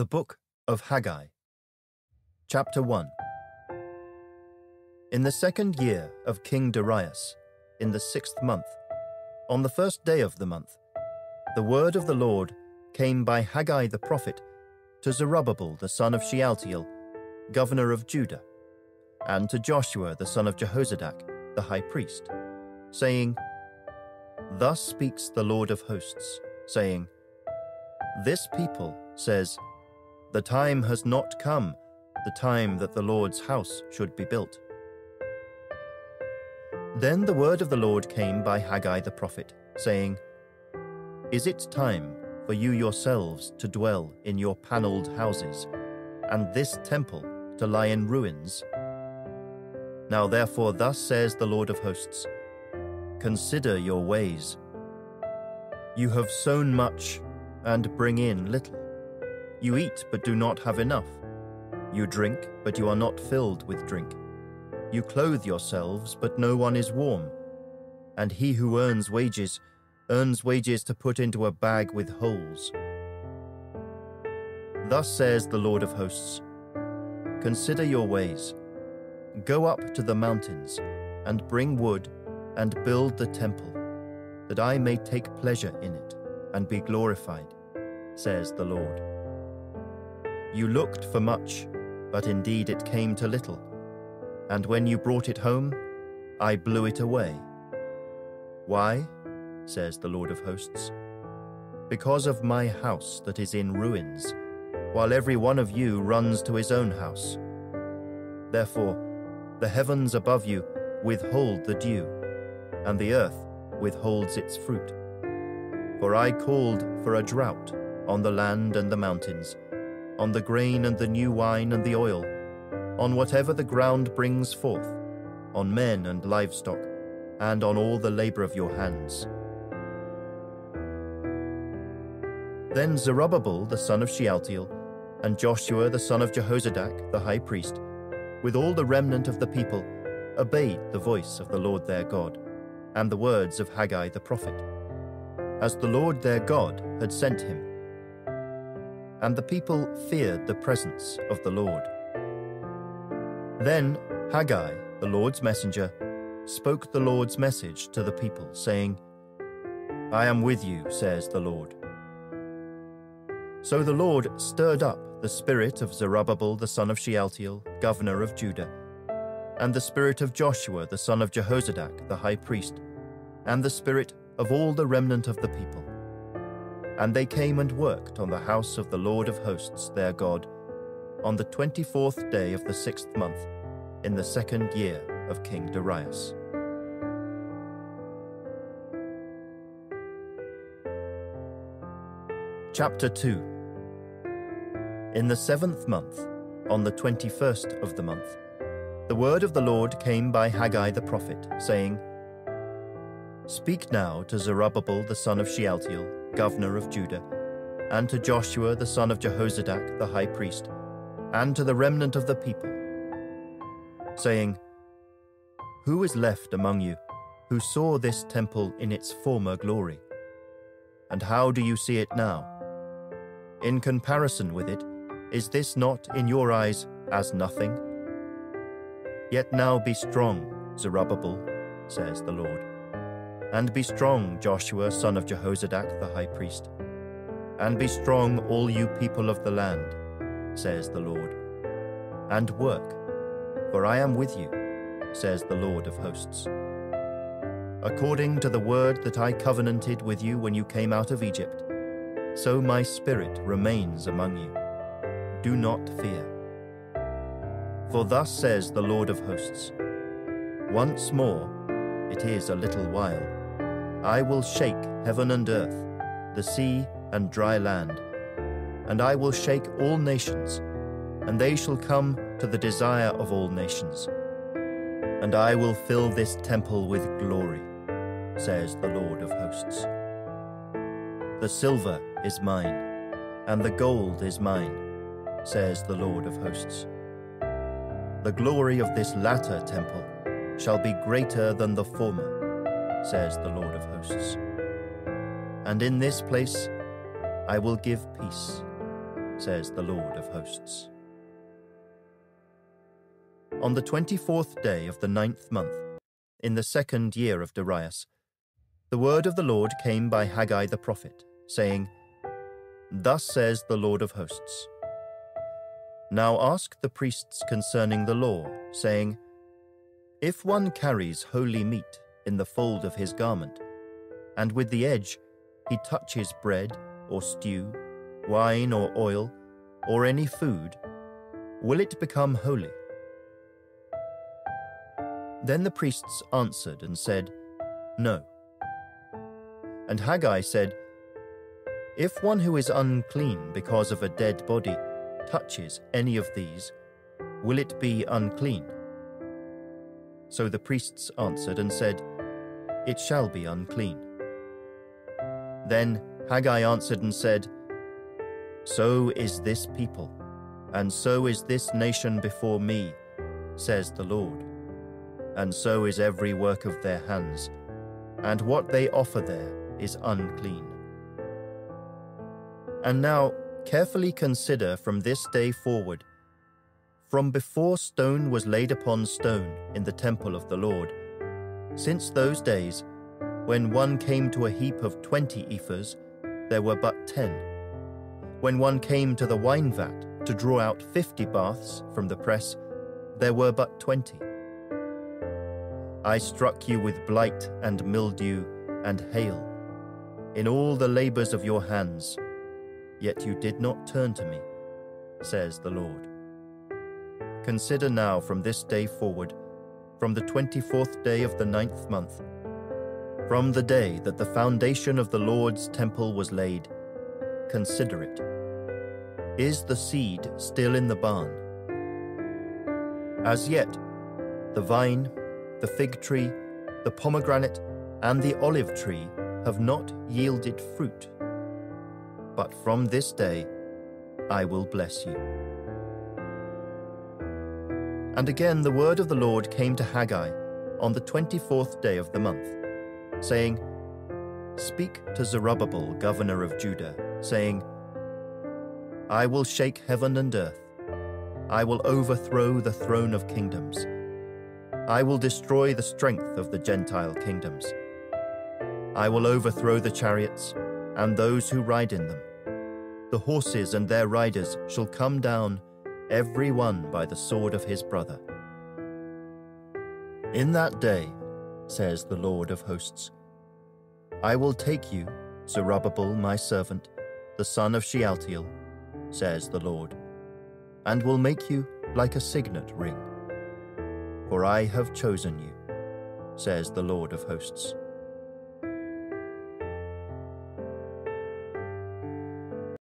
The Book of Haggai, Chapter 1. In the second year of King Darius, in the 6th month, on the first day of the month, the word of the Lord came by Haggai the prophet to Zerubbabel the son of Shealtiel, governor of Judah, and to Joshua the son of Jehozadak, the high priest, saying, Thus speaks the Lord of hosts, saying, This people says, The time has not come, the time that the Lord's house should be built. Then the word of the Lord came by Haggai the prophet, saying, Is it time for you yourselves to dwell in your panelled houses, and this temple to lie in ruins? Now therefore thus says the Lord of hosts, Consider your ways. You have sown much, and bring in little. You eat, but do not have enough. You drink, but you are not filled with drink. You clothe yourselves, but no one is warm. And he who earns wages to put into a bag with holes. Thus says the Lord of hosts, Consider your ways. Go up to the mountains, and bring wood, and build the temple, that I may take pleasure in it, and be glorified, says the Lord. You looked for much, but indeed it came to little, and when you brought it home, I blew it away. Why? Says the Lord of hosts. Because of my house that is in ruins, while every one of you runs to his own house. Therefore, the heavens above you withhold the dew, and the earth withholds its fruit. For I called for a drought on the land and the mountains, on the grain and the new wine and the oil, on whatever the ground brings forth, on men and livestock, and on all the labor of your hands. Then Zerubbabel the son of Shealtiel, and Joshua the son of Jehozadak the high priest, with all the remnant of the people, obeyed the voice of the Lord their God, and the words of Haggai the prophet, as the Lord their God had sent him. And the people feared the presence of the Lord. Then Haggai, the Lord's messenger, spoke the Lord's message to the people, saying, I am with you, says the Lord. So the Lord stirred up the spirit of Zerubbabel the son of Shealtiel, governor of Judah, and the spirit of Joshua the son of Jehozadak, the high priest, and the spirit of all the remnant of the people. And they came and worked on the house of the Lord of hosts their God, on the 24th day of the 6th month, in the second year of King Darius. Chapter 2. In the 7th month, on the 21st of the month, the word of the Lord came by Haggai the prophet, saying, Speak now to Zerubbabel the son of Shealtiel, governor of Judah, and to Joshua the son of Jehozadak the high priest, and to the remnant of the people, saying, Who is left among you who saw this temple in its former glory? And how do you see it now? In comparison with it, is this not in your eyes as nothing? Yet now be strong, Zerubbabel, says the Lord. And be strong, Joshua, son of Jehozadak, the high priest. And be strong, all you people of the land, says the Lord. And work, for I am with you, says the Lord of hosts. According to the word that I covenanted with you when you came out of Egypt, so my spirit remains among you. Do not fear. For thus says the Lord of hosts, Once more, it is a little while, I will shake heaven and earth, the sea and dry land, and I will shake all nations, and they shall come to the desire of all nations. And I will fill this temple with glory, says the Lord of hosts. The silver is mine, and the gold is mine, says the Lord of hosts. The glory of this latter temple shall be greater than the former, says the Lord of hosts. And in this place I will give peace, says the Lord of hosts. On the 24th day of the 9th month, in the 2nd year of Darius, the word of the Lord came by Haggai the prophet, saying, Thus says the Lord of hosts, Now ask the priests concerning the law, saying, If one carries holy meat in the fold of his garment, and with the edge he touches bread or stew, wine or oil, or any food, will it become holy? Then the priests answered and said, No. And Haggai said, If one who is unclean because of a dead body touches any of these, will it be unclean? So the priests answered and said, It shall be unclean. Then Haggai answered and said, So is this people, and so is this nation before me, says the Lord. And so is every work of their hands, and what they offer there is unclean. And now carefully consider from this day forward, from before stone was laid upon stone in the temple of the Lord, since those days, when one came to a heap of 20 ephahs, there were but 10. When one came to the wine vat to draw out 50 baths from the press, there were but 20. I struck you with blight and mildew and hail, in all the labors of your hands, yet you did not turn to me, says the Lord. Consider now from this day forward, from the 24th day of the 9th month, from the day that the foundation of the Lord's temple was laid, consider it. Is the seed still in the barn? As yet, the vine, the fig tree, the pomegranate, and the olive tree have not yielded fruit. But from this day I will bless you. And again the word of the Lord came to Haggai on the 24th day of the month, saying, Speak to Zerubbabel, governor of Judah, saying, I will shake heaven and earth. I will overthrow the throne of kingdoms. I will destroy the strength of the Gentile kingdoms. I will overthrow the chariots and those who ride in them. The horses and their riders shall come down, every one by the sword of his brother. In that day, says the Lord of hosts, I will take you, Zerubbabel my servant, the son of Shealtiel, says the Lord, and will make you like a signet ring. For I have chosen you, says the Lord of hosts.